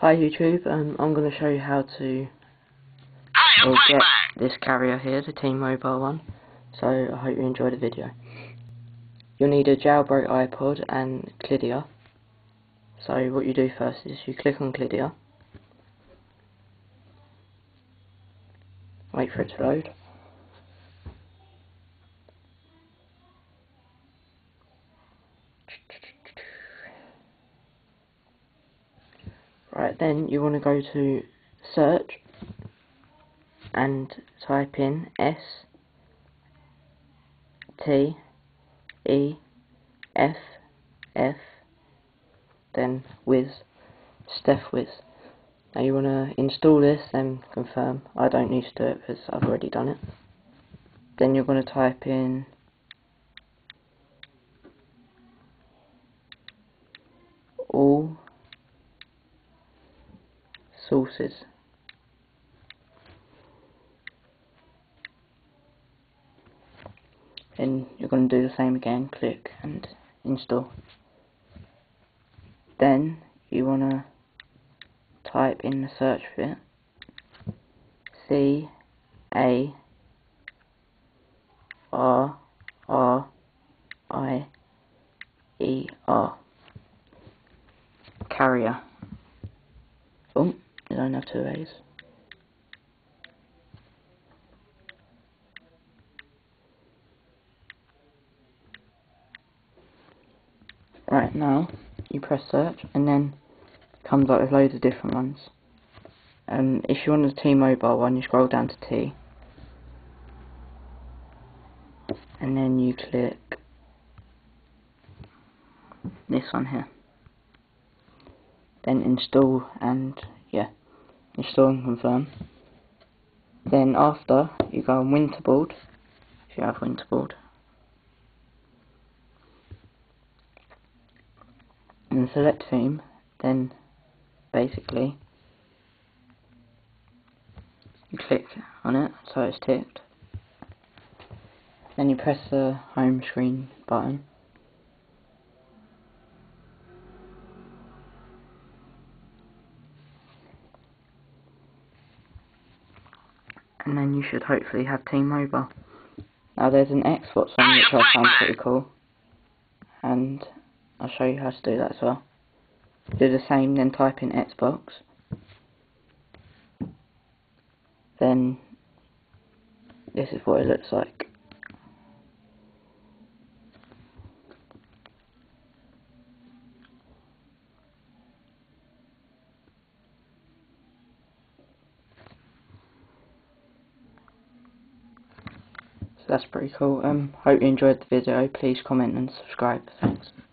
Hi YouTube, I'm going to show you how to get this carrier here, the T-Mobile one, so I hope you enjoy the video. You'll need a jailbroken iPod and Cydia. So what you do first is you click on Cydia, wait for it to load, then you want to go to search and type in STEFF, then Wiz, Stephwiz. Now you want to install this, then confirm. I don't need to do it because I've already done it. Then you're going to type in all sources. Then you're going to do the same again, click and install. Then you want to type in the search for it, C-A-R-R-I-E-R, carrier. Oh, you don't have two A's. Right, now you press search and then it comes up with loads of different ones. If you want the T-Mobile one, you scroll down to T and then you click this one here, then install and install and confirm. Then after, you go on Winterboard, if you have Winterboard, and select theme. Then basically you click on it so it's ticked, then you press the home screen button, and then you should hopefully have T-Mobile. Now there's an Xbox one which I found pretty cool, and I'll show you how to do that as well. Do the same, then type in Xbox, then this is what it looks like. That's pretty cool. Hope you enjoyed the video. Please comment and subscribe. Thanks.